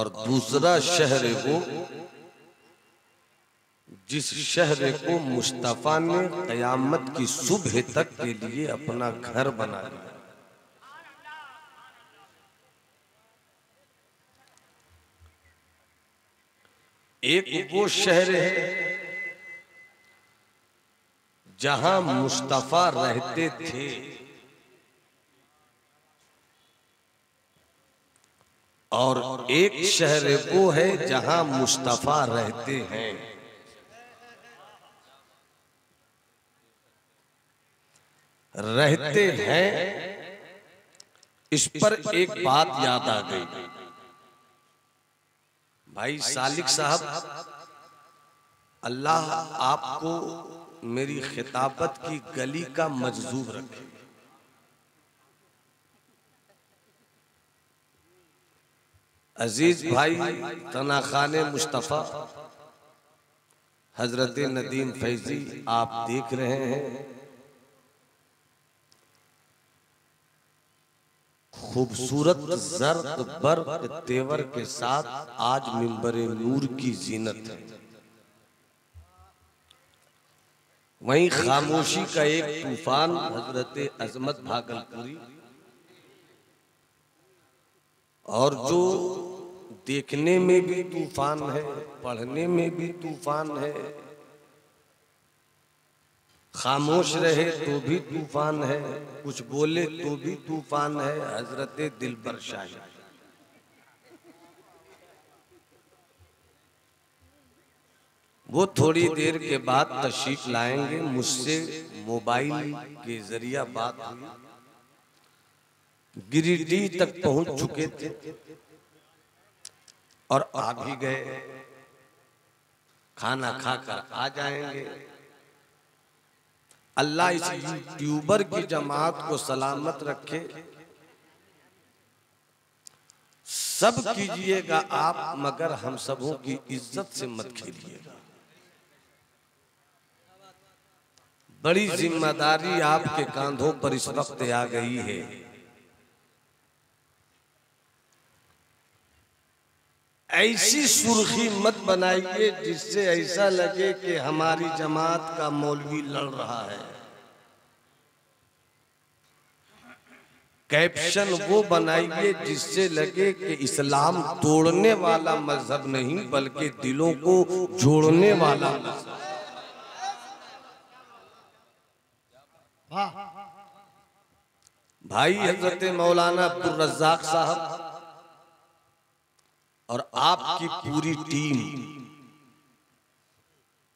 और दूसरा शहर वो जिस शहर को मुस्तफा ने कयामत की सुबह तक के लिए अपना घर बना लिया। एक वो शहर है जहां मुस्तफा रहते थे और एक शहर वो है जहां मुस्तफा रहते हैं। रहते हैं इस पर एक बात याद आ गई। भाई सालिक साहब, अल्लाह आपको मेरी खिताबत की गली का मजजूब रखे। अजीज भाई तनाखाने मुस्तफा हजरत नदीम फैजी, आप देख रहे हैं खूबसूरत जर्द बर्द तेवर के साथ आज मिंबरे नूर की जीनत है। वहीं खामोशी का एक तूफान हजरत अजमत भागलपुरी, और जो देखने में भी तूफान है, पढ़ने में भी तूफान है, खामोश रहे तो भी तूफान है, कुछ बोले तो भी तूफान है, हजरत दिलबर शाही। वो थोड़ी देर के बाद तशरीफ लाएंगे। मुझसे मोबाइल के जरिया बात हुई, गिरिडीह तक पहुंच चुके थे और आ भी गए। खाना खाकर आ जाएंगे। अल्लाह इस यूट्यूबर की जमात को सलामत रखे। सब कीजिएगा आप, मगर हम सबों की इज्जत से मत खेलिएगा। बड़ी जिम्मेदारी आपके कांधों पर इस वक्त आ गई है। ऐसी सुर्खी मत बनाइए जिससे ऐसा लगे कि हमारी जमात का मौलवी लड़ रहा है। कैप्शन वो बनाइए जिससे लगे कि इस्लाम तोड़ने वाला मजहब नहीं बल्कि दिलों को जोड़ने वाला मजहब। भाई हजरत मौलाना अब्दुल रजाक साहब और आपकी पूरी टीम,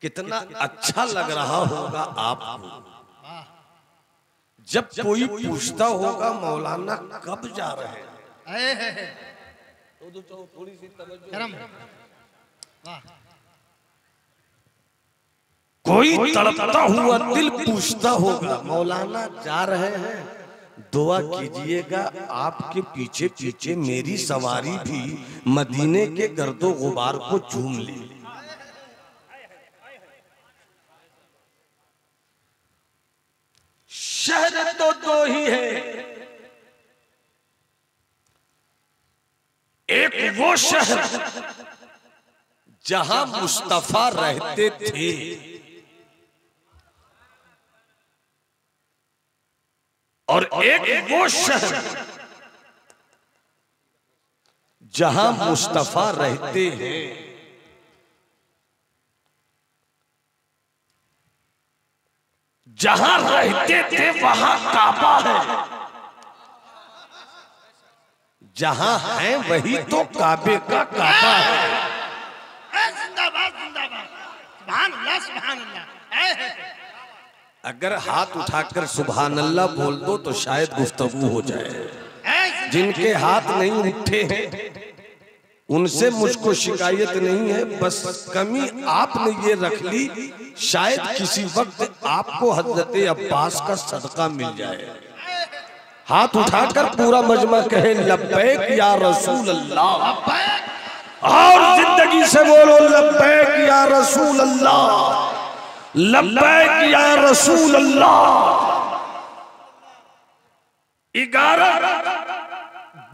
कितना अच्छा लग रहा होगा आपको जब कोई पूछता होगा मौलाना कब जा रहे हैं। तो थोड़ी सी तवज्जो। कोई तड़पता हुआ दिल पूछता होगा मौलाना जा रहे हैं। दुआ कीजिएगा आपके पीछे पीछे मेरी सवारी भी मदीने के गर्दो गुबार को झूम ले। शहर तो दो ही है, एक वो शहर जहां मुस्तफा रहते थे और एक वो शहर जहां मुस्तफा रहते हैं। जहां रहते थे वहां काबा है, जहां है वही तो काबे का काबा है। जिंदाबाद जिंदाबाद, सुभान अल्लाह सुभान अल्लाह। अगर हाथ उठाकर सुभान अल्लाह बोल दो तो शायद गुफ्तगू हो जाए। जिनके हाथ नहीं उठे हैं उनसे मुझको शिकायत नहीं है, बस कमी आपने ये रख ली शायद किसी वक्त आपको हजरत अब्बास का सदका मिल जाए। हाथ उठाकर पूरा मजमा कहे लब्बैक या रसूल अल्लाह, और जिंदगी से बोलो लब्बैक या रसूल अल्लाह, लब्बैक या रसूल अल्लाह। 11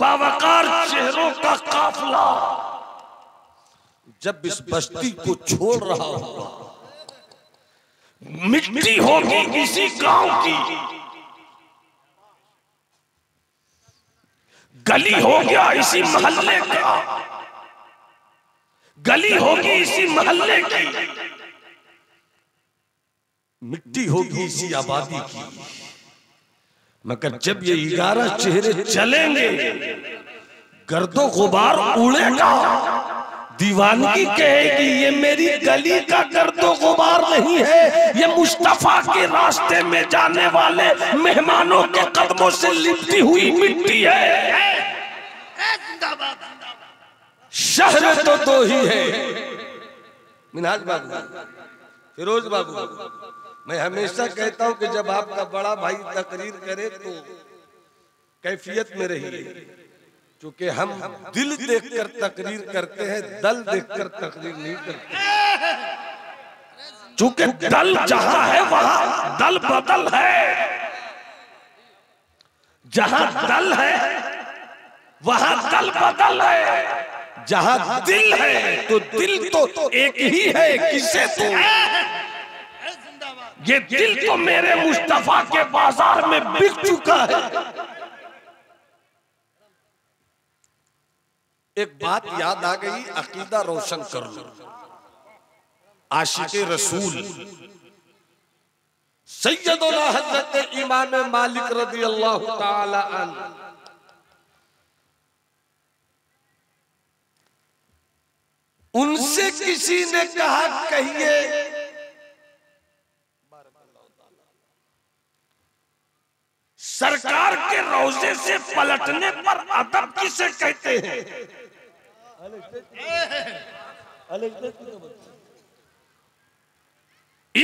बावकार चेहरों का काफिला जब इस बस्ती को छोड़ रहा होगा, मिट्टी होगी इसी गांव की, गली हो गया इसी मोहल्ले का, गली होगी इसी मोहल्ले की, मिट्टी होगी इसी आबादी की, मगर जब ये 11 चेहरे चलेंगे, गर्दो गुबार उड़ेगा, दीवानगी कहेगी ये मेरी गली का गर्दो गुबार नहीं है, ये मुस्तफा के रास्ते में जाने वाले मेहमानों के कदमों से लिपटी हुई मिट्टी है। शहर तो दो ही है, मिनाज बाबू, फिरोज बाबू, मैं हमेशा कहता हूं कि जब आपका बड़ा भाई तकरीर करे तो कैफियत में रहिए, क्योंकि हम दिल देखकर तकरीर करते हैं, दल देखकर तकरीर नहीं करते, क्योंकि दल जहां है वहां दल बदल है, जहां दल है वहां दल बदल है, जहां दिल है तो दिल तो एक ही है, किसे तो ये दिल तो मेरे मुस्तफा के बाजार में बिक चुका है। एक बात याद आ गई, अकीदा रोशन कर लो, आशिक रसूल सैयद आला हजरत इमाम मालिक रजी अल्लाह ताला अन्हु उनसे किसी ने कहा कहिए सरकार के रोजे से पलटने पर अदब किसे कहते हैं?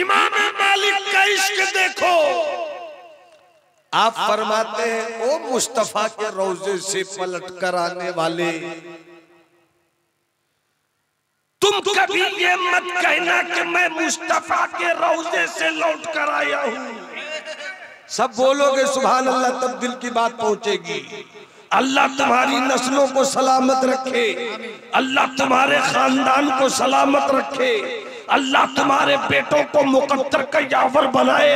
इमाम मालिक का इश्क देखो, आप फरमाते हैं ओ मुस्तफा के रोजे से पलट कर आने वाले, तुम कभी ये मत कहना कि मैं मुस्तफा के रोजे से लौट कर आया हूं। सब बोलोगे सुभान अल्लाह, तब दिल की बात पहुंचेगी। अल्लाह तुम्हारी नस्लों को सलामत रखे, अल्लाह तुम्हारे खानदान को सलामत रखे, अल्लाह तुम्हारे बेटों को मुकद्दर का यावर बनाए,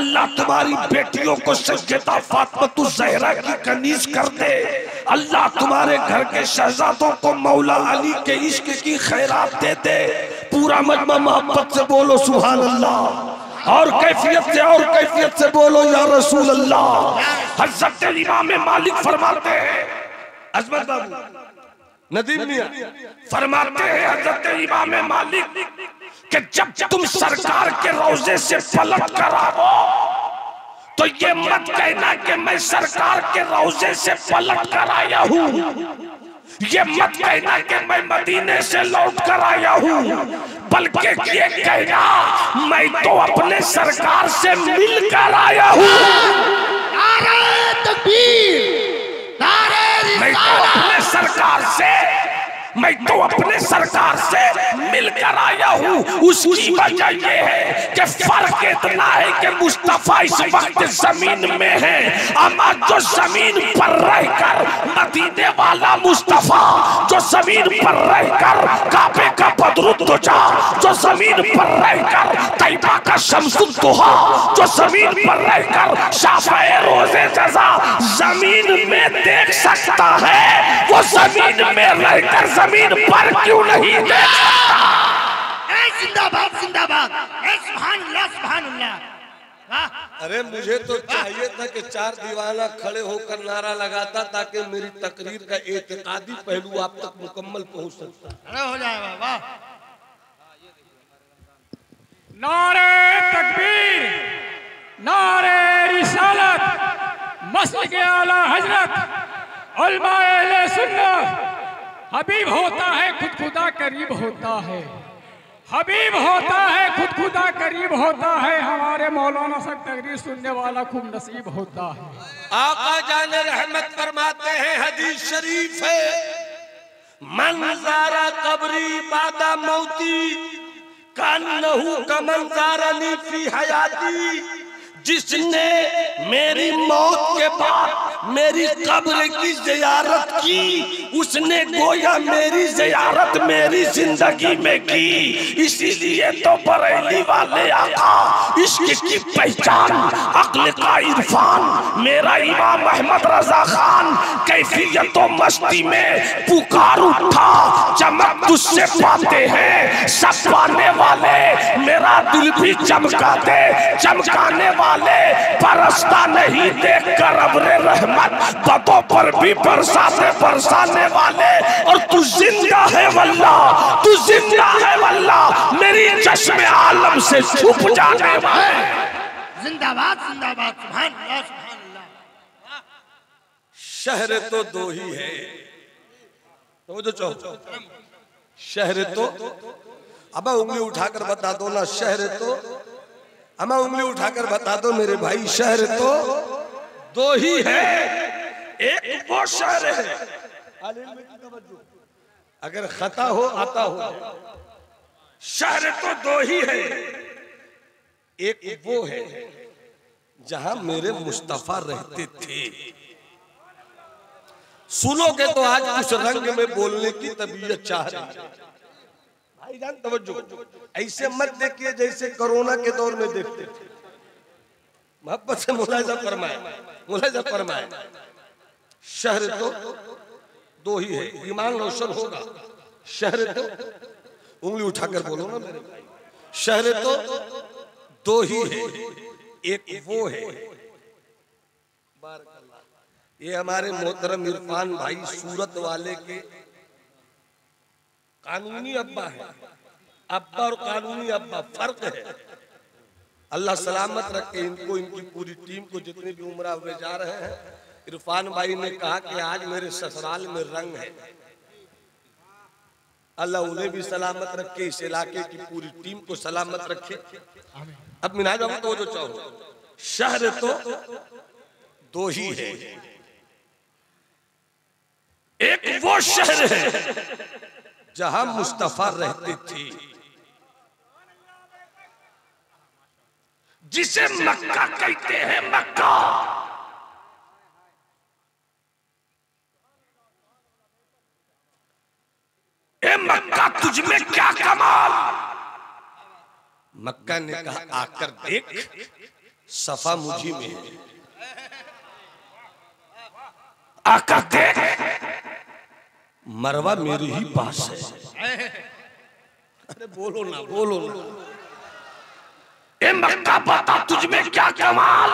अल्लाह तुम्हारी बेटियों को सज्जदा फातिमा ज़हरा की कनीज कर दे, अल्लाह तुम्हारे घर के शहजादों को मौला अली के इश्क की खैरात दे दे। पूरा मजमा मोहब्बत से बोलो सुभान अल्लाह, और कैफियत से बोलो या रसूल अल्लाह। हज़रत इमाम मालिक फरमाते हैं, अजमत बाबू, नदीम फरमाते हैं हज़रत इमाम मालिक कि जब तुम सरकार के रोजे से पलट कर आओ तो ये मत कहना कि मैं सरकार के रोजे से पलट कर आया हूँ, ये मत कहना कि मैं मदीने से लौट कर आया हूँ, बल्कि ये कहना मैं तो अपने सरकार से मिलकर आया हूँ। नारे तकबीर, नारे रिसालत, मैं तो अपने सरकार से मिलकर आया हूँ। उसकी वजह यह है कि फर्क इतना है कि मुस्तफा इस वक्त जमीन में है, अमा जो जमीन पर रहकर मदीने वाला मुस्तफा, जो जमीन पर रहकर काबे का बदरुद्दुजा, जो जमीन पर रहकर तैबा का शम्सुद्दुहा, जो जमीन पर रहकर शाफाए रोजे जज़ा जमीन में देख सकता है, वो जमीन में रहकर जमीन पर क्यों नहीं देख सकता? जिंदाबाद जिंदाबाद, सुभान अल्लाह सुभान अल्लाह। अरे मुझे तो चाहिए था कि चार दीवाना खड़े होकर नारा लगाता ताकि मेरी तकरीर का एतकादी पहलू आप तक मुकम्मल पहुंच सकता। अरे हो जाए वाह, नारे तकबीर, नारे रिसालत, मस्जिद के आला हजरत उलमाए अहले सुन्नत। हबीब होता है खुद खुदा करीब होता है, हबीब होता है खुद खुदा करीब होता है, हमारे मौलाना साहब तकरीर सुनने वाला खूब नसीब होता है। आका जाने रहमत फरमाते हैं, हदीस शरीफ है, मंजारा कब्री बादा मौती कान्नहु कमंजारनी फी हयाती, जिसने मेरी मौत के बाद मेरी कब्र की जियारत की उसने गोया मेरी ज़ियारत मेरी जिंदगी में की, इसीलिए तो बरेली वाले आका इश्क की पहचान अक्ल का इरफान मेरा इमाम अहमद रजा खान कैफियतों मस्ती में पुकार उठा चमक तुझसे पाते हैं सब पाने वाले, मेरा दिल भी चमका दे चमकाने वाले, परस्ता नहीं देख कर अबरे रहमत बतों पर भी बरसाते बरसाने वाले। और तू जिंदा है वल्लाह, तू जिंदा है वल्लाह, मेरी चश्मे आलम से छुप जाने वाले। जिंदाबाद जिंदाबाद, सुभान अल्लाह सुभान अल्लाह। शहर तो दो ही है, तो जो चो शहर तो अब उंगली उठाकर बता दो ना, शहर तो अब उंगली उठाकर बता दो मेरे भाई, शहर तो दो ही है, एक वो शहर है अगर खता हो आता हो, शहर तो दो ही है, एक वो है जहां मेरे मुस्तफा रहते थे। सुनोगे तो आज उस रंग में बोलने की तबीयत चाह रही है भाईजान, तवज्जो, ऐसे मत देखिए जैसे कोरोना के दौर में देखते थे। मोहब्बत से मुलाजा फरमाए, मुलाजा फरमाए। शहर तो दो ही है, ईमान रोशन होगा। शहर तो उंगली उठाकर बोलो ना मेरे भाई, शहर तो दो ही है, एक वो है। ये हमारे मोहतरम इरफान भाई सूरत वाले के कानूनी अब्बा है, अब्बा और कानूनी अब्बा फर्क है। अल्लाह सलामत रखे इनको, इनकी पूरी टीम को, जितने भी उम्रा हुए जा रहे हैं। इरफान भाई ने कहा कि आज मेरे ससुराल में रंग है, अल्लाह उन्हें भी सलामत रखे, इस इलाके की पूरी टीम को सलामत रखे। अब मिनाज बाबू तो जो चाहो, शहर तो दो ही है, एक वो शहर है जहां मुस्तफा रहते थे, जिसे मक्का कहते हैं। मक्का ए मक्का तुझ में क्या कमाल, मक्का ने कहा आकर देख सफा मुझी में है, आकर देख मरवा मेरे ही पास है। अरे बोलो ना बोलो ना, ए मक्का बता तुझ में क्या कमाल,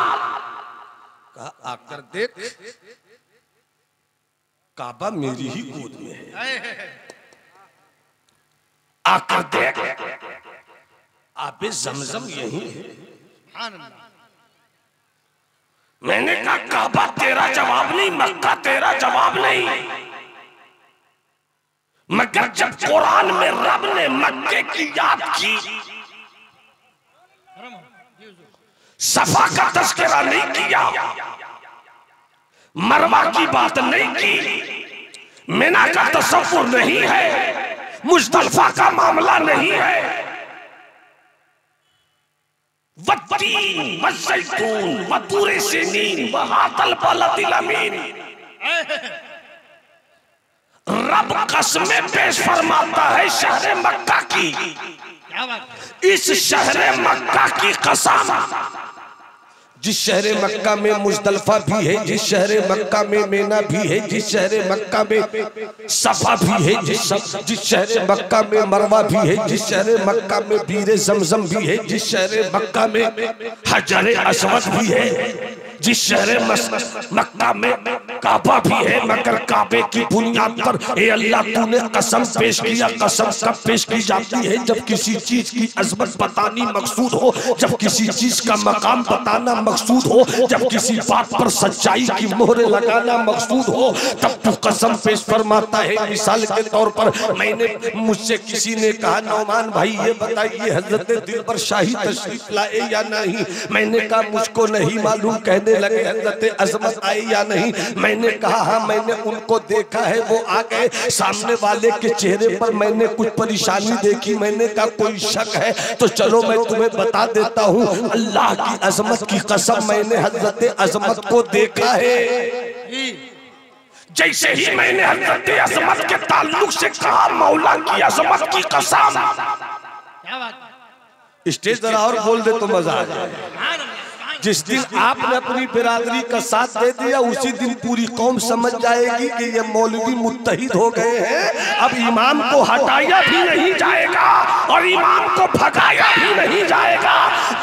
कहा आकर देख काबा मेरी ही गोद में है, आकर देख आबे जमजम यही है। मैंने कहा काबा तेरा जवाब नहीं, मक्का तेरा जवाब नहीं, मगर जब कुरान में रब ने मक्के की याद की, सफा का तस्करा नहीं किया, मरवा की बात नहीं की, मिना का तस्वुर नहीं है, मुस्तफा का मामला नहीं है। वत्तीन वज़ैतून वतूरे सीनीन वहातल बलदिल अमीन, रब कसमें पेश फरमाता है शहरे मक्का की, इस शहरे मक्का की कसम, जिस शहरे मक्का में मुज़दलिफ़ा भी है, जिस शहरे मक्का में मीना भी है, जिस शहरे मक्का में सफा भी है, जिस शहरे मक्का में मरवा भी है, जिस शहरे मक्का में बीरे जमजम भी है, जिस शहरे मक्का में हजरे असवद भी है, जिस शहरे मक्का में काबा भी है, मगर काबे की बुनियाद पर ए अल्लाह तूने कसम पेश किया। कसम कब पेश की जाती है? जब किसी चीज की अजमत बतानी मकसूद हो, जब किसी चीज का मकाम बताना मकसूद हो, जब किसी बात पर सच्चाई की मोहरें लगाना मकसूद हो, तब तू कसम पेश फरमाता है। मिसाल के तौर पर मैंने, मुझसे किसी ने कहा नौमान भाई ये बताइए हजरत दिल पर शाही तशरीफ लाए या नहीं, मैंने कहा मुझको नहीं मालूम, कहने लगे हजरत अजमत आए या नहीं, मैंने कहा हाँ मैंने उनको देखा है वो आ गए, सामने वाले के चेहरे पर मैंने कुछ परेशानी देखी, मैंने कहा कोई शक है तो चलो मैं तुम्हें बता देता हूँ, अल्लाह की अजमत की कसम मैंने हजरत अजमत को देखा है। जैसे ही मैंने हजरत अजमत के ताल्लुक से कहा, मौला की अजमत की कसम। स्टेज पर और बोल दे तो मजा आ जाए। जिस दिन आपने अपनी बिरादरी का साथ दे दिया, उसी दिन पूरी कौम समझ जाएगी कि ये मौलवी मुत्तहिद हो गए हैं। अब इमाम को हटाया भी नहीं जाएगा और इमाम को भगाया भी नहीं जाएगा,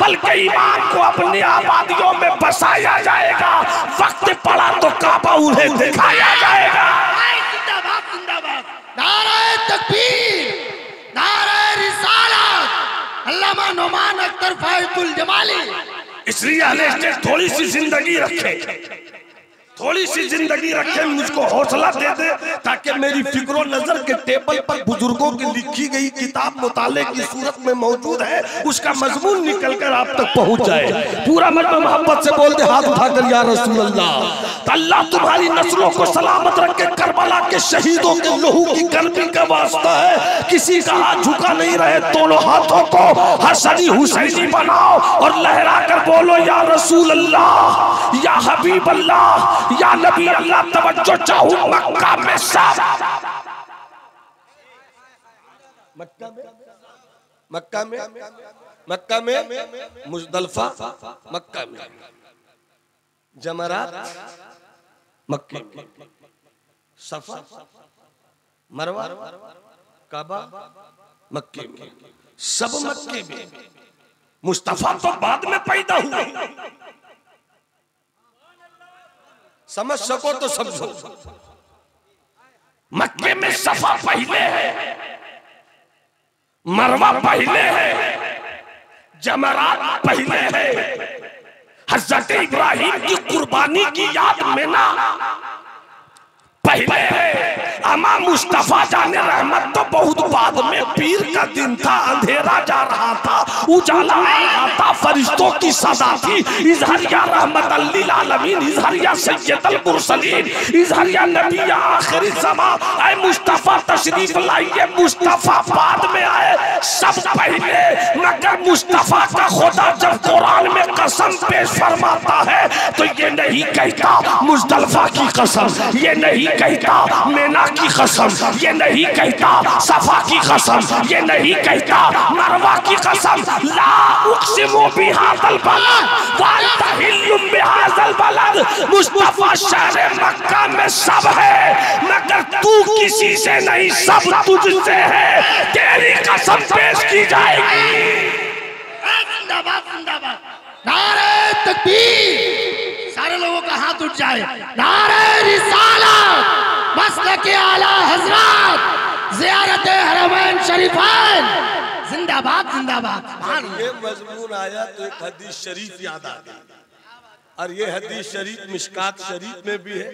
बल्कि इमाम को अपनी आबादियों में बसाया जाएगा। वक्त पड़ा तो काबा उन्हें दिखाया जाएगा। नाराए तकबीर, नाराए रिसालत, अल्लामा नुमान अख्तर फायदुल जमाली। इसलिए थोड़ी सी जिंदगी रखे, मुझको हौसला दे दे, ताकि मेरी फिक्रो नजर के टेबल पर बुजुर्गों की लिखी गई किताब मुताले की सूरत में मौजूद है, उसका मजमून निकलकर आप तक पहुंच जाए। पूरा मन में मोहब्बत से बोल दे, हाथ उठाकर या रसूल अल्लाह। अल्लाह तुम्हारी नस्लों को सलामत रखे। करबला के शहीदों के लहू की गर्मी का वास्ता है, किसी का हाथ झुका नहीं रहे। दोनों हाथों को हसनी हुसैनी बनाओ और लहरा कर बोलो, या रसूल अल्लाह, या हबीब अल्लाह, या नबी अल्लाह। तवज्जो चाहूं मक्का में सब, मक्का में मुज़दलिफा, मक्का में जमरात, मक्के सफा, मरवा, काबा, मक्के में, सब मक्के में। मुस्तफा तो बाद में पैदा हुए। समझ सको तो समझो, मक्के में सफा पहले है, मरवा पहले है, जमरात पहले है। हजरत इब्राहिम की कुर्बानी की याद में ना पहले है। अमा मुस्तफा जाने रहमत तो बहुत बाद में। पीर का दिन था, अंधेरा जा रहा था, उजाला आ रहा था, फरिश्तों की सदा थी। इजहरिया रहमत लिल आलमीन, इजहरिया सैयदुल मुरसलीन, इजहरिया नबी आखिरी ज़मां। ऐ मुस्तफा तशरीफ लाइए। मुस्तफा बाद में आए, सब पहले। मगर मुस्तफा का खुदा जब कुरान में कसम पेश फरमाता है तो ये नहीं कहता मुज़दलिफा की कसम, ये नहीं कहता मेना की कसम, ये नहीं कहता सफा की कसम, ये नहीं कहता मरवा की कसम। ला उक़सिमु बिहाज़ल बलद व अंत हिल्लुम बिहाज़ल बलद। मुस्तफा शहरे मक्का में सब है, मगर तू किसी से नहीं, सब तुझसे है। तेरी कसम पेश की जाएगी। नारे तकबीर, सारे लोगों का हाथ उठ जाए। नारे रिसालत, मस्लक आला हजरत, ज़ियारत हरमैन शरीफान, जिंदाबाद जिंदाबाद। ये मजमून आया तो एक हदीस शरीफ याद आ गई। और ये हदीस शरीफ मिशकात शरीफ में भी है,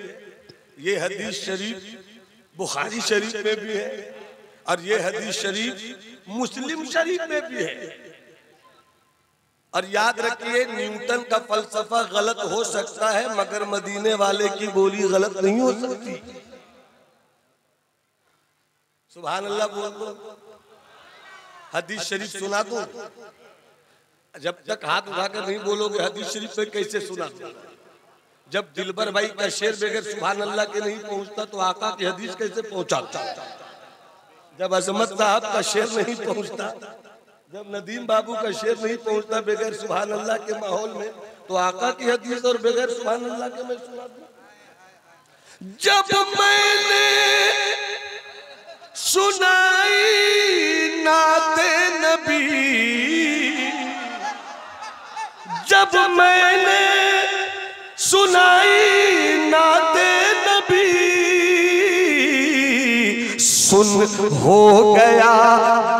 ये हदीस शरीफ बुखारी शरीफ में भी है, और ये हदीस शरीफ मुस्लिम शरीफ में भी है। और याद रखिए, न्यूटन का फलसफा गलत हो सकता है, मगर मदीने वाले की बोली गलत नहीं हो सकती। सुभान अल्लाह बोल दो। हदीस शरीफ सुना दो। जब तक हाथ उठाकर नहीं बोलोगे हदीस शरीफ पे कैसे सुना दो। जब दिलबर भाई का शेर बगैर सुभान अल्लाह के नहीं पहुंचता तो आका की हदीस कैसे पहुंचाता। जब अजमत साहब का शेर नहीं पहुंचता, जब नदीम बाबू का शेर नहीं पहुंचता बगैर सुभान अल्लाह के माहौल में, तो आका की हदीस और बगैर सुभान अल्लाह के मैं सुना दूं। जब मैंने सुनाई नाते नबी, जब मैंने सुनाई नाते नबी, सुन हो गया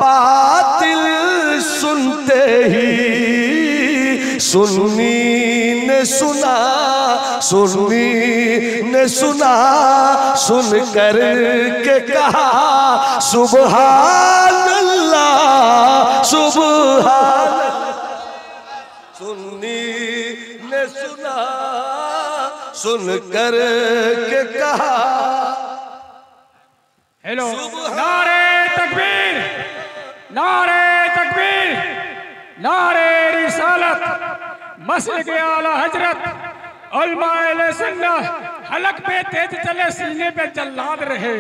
बातिल। सुनते ही सुन्नी ने सुना, सुन्नी ने सुना, सुन कर के कहा सुभान अल्लाह, सुभान। सुन्नी ने सुना, सुन कर के कहा। हेलो, नारे तकबीर, नारे तकबीर, नारे रिसालत, मस्जिद आला हजरत, उलमाए सुन्नत, हलक पे तेज चले सीने पे जल्लाद रहे,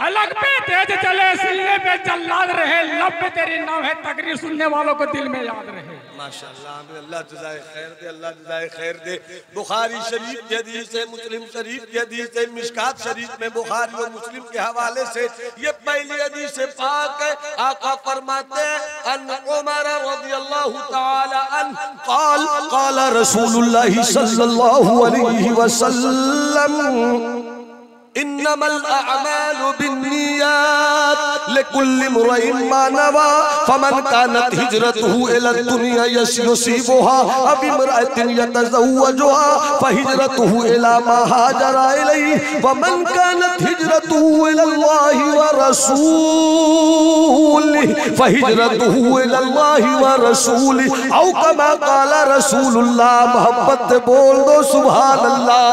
हलक पे तेज चले सीने पे जल्लाद रहे, लब पे तेरी नाम है तकरीर सुनने वालों को दिल में याद रहे। माशाल्लाह, अल्लाह जज़ाए खैर दे, अल्लाह जज़ाए खैर दे। बुखारी शरीफ की हदीस है, मुस्लिम शरीफ की हदीस है, मिशकात शरीफ में बुखारी और मुस्लिम के हवाले से ये पहली हदीस पाक है। आका फरमाते हैं अन उमर रज़ियल्लाहु तआला अन्हु क़ाल क़ाल रसूलुल्लाह सल्लल्लाहु अलैहि वसल्लम इन्नमल अअमालु बिन्नियात लिकुल्लि इम्रि'इन मा नवा फमन कानत हिजरतुहु इला दुनिया यसीबुहा अब इम्रअतिन यतज़व्वजुहा फहिजरतुहु इला मा हाजरा इलैहि वमन कानत हिजरतुहु इला अल्लाहि व रसूलिहि फहिजरतुहु इला अल्लाहि व रसूलिहि औ कमा क़ाल रसूलुल्लाह। मोहब्बत बोल दो सुभान अल्लाह।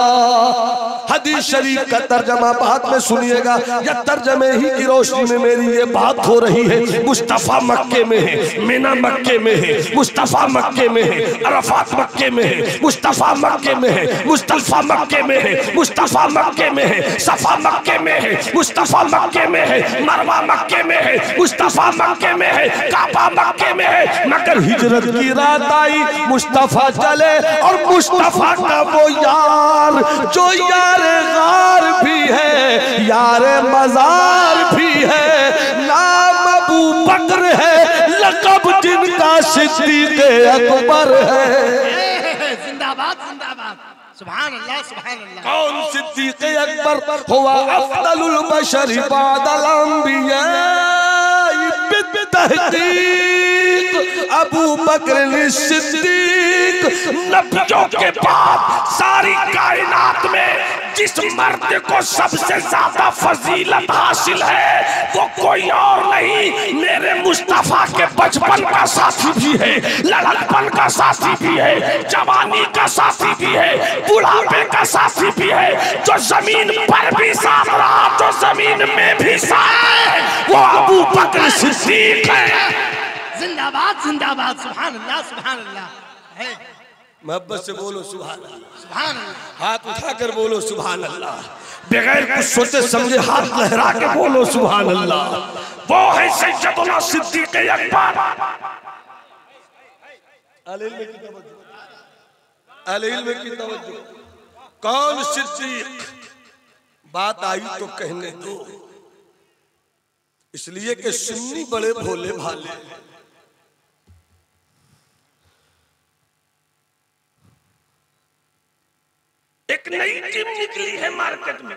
हदीस शरीफ का तर्जमा बाद में सुनिएगा, या तर्जमे ही की रोशनी में मेरी ये बात हो रही है। मुस्तफा मक्के में है, मीना मक्के में है, मुस्तफा मक्के में है, अरफात मक्के में है, मुस्तफा मक्के में है, मुस्तफा मक्के में है, मुस्तफा मक्के में है, सफा मक्के में है, मुस्तफा मक्के में है, मरवा मक्के में है, मुस्तफा मक्के में है, काबा मक्के में है। मगर हिजरत की रात आई, मुस्तफा चले और मुस्तफा का वो यार जो यार गार भी है, यार मजार भी है, नाम अबू बकर है, लकब जिनका सिद्दीक़ अकबर है। जिंदाबाद जिंदाबाद, सुभान अल्लाह सुभान अल्लाह। कौन सिद्दीक़ अकबर हुआ? अफ़ज़लुल बशर बादल अंबिया तहक़ीक़ अबू बकर सिद्दीक़। नबियों के बाद सारी कायनात में जिस मर्द को सबसे ज्यादा फजीलत हासिल है वो कोई और नहीं, मेरे मुस्तफा के बचपन का साथी भी है, लड़कपन का साथी भी है, जवानी का साथी भी है, बुढ़ापे का साथी भी है, जो जमीन पर भी साथ रहा, जो जमीन में भी साथ है, वो अबू बकर सिद्दीक़ है। जिंदाबाद जिंदाबाद, सुभान अल्लाह सुभान अल्लाह। है मोहब्बत से बोलो सुभान अल्लाह, हाथ उठाकर बोलो सुभान अल्लाह, बगैर कुछ सोचे समझे हाथ लहरा के बोलो सुभान अल्लाह। वो है सैयदना सिद्दीक़ अकबर। अल-इल्म की तवज्जो, कौन सिद्दीक़? बात आई तो कहने दो, इसलिए कि सुन्नी बड़े भोले भाले। एक नई टीम निकली है मार्केट में,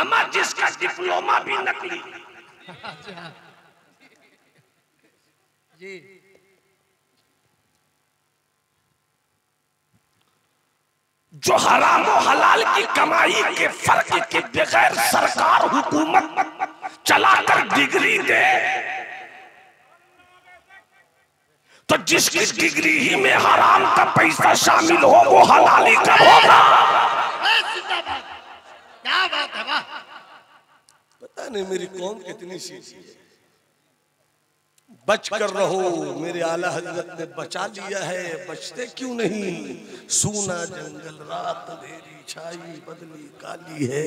अमा जिसका डिप्लोमा भी नकली जी। जो हराम और हलाल की कमाई के फर्क के बगैर सरकार हुकूमत चलाकर डिग्री दे, तो जिसकी डिग्री ही में हराम का पैसा शामिल हो वो हलाली का होगा। क्या बात है, वाह। पता नहीं मेरी कौम कितनी सीधी है। बचकर रहो, मेरे आला हजरत ने बचा लिया है, बचते क्यों नहीं? सूना जंगल रात देरी छाई बदली काली है,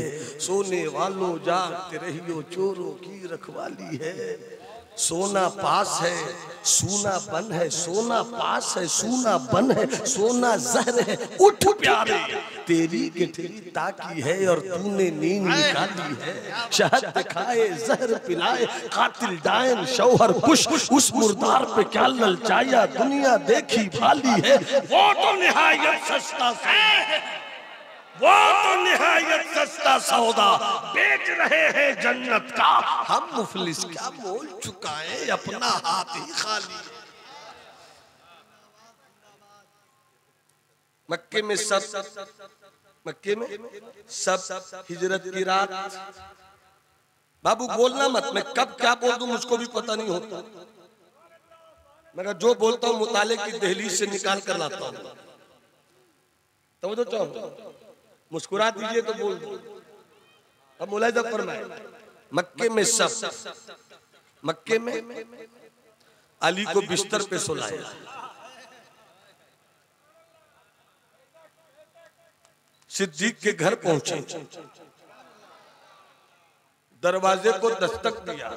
सोने वालों जागते रहियो चोरों की रखवाली है। सोना पास है सोना बन है, सोना पास है सोना बन है, सोना जहर है। उठ प्यारे तेरी गिठरी ताकी है और तूने नींद निकाली है। शहद खाए जहर पिलाए कातिल डायन शौहर खुश, उस मुर्दार पे क्या ललचाया दुनिया देखी भाली है। वो तो निहायत सस्ता है, वो तो निहायत सस्ता सौदा बेच रहे हैं जन्नत का। हम मुफलिस क्या मोल चुकाएं, अपना हाथ ही खाली। मक्के में सब हिजरत की रात। बाबू बोलना मत, मैं कब क्या बोल दूं मुझको भी पता नहीं होता, मगर जो बोलता हूँ मुताले की दहलीज से निकाल कर लाता हूँ। तो जो चाहो मुस्कुरा दीजिए तो बोल दो। अब मुलायदा फरमाए, मक्के में सब, मक्के में अली को बिस्तर पे सुलाया। सिद्दीक के घर पहुंचे, दरवाजे को दस्तक दिया।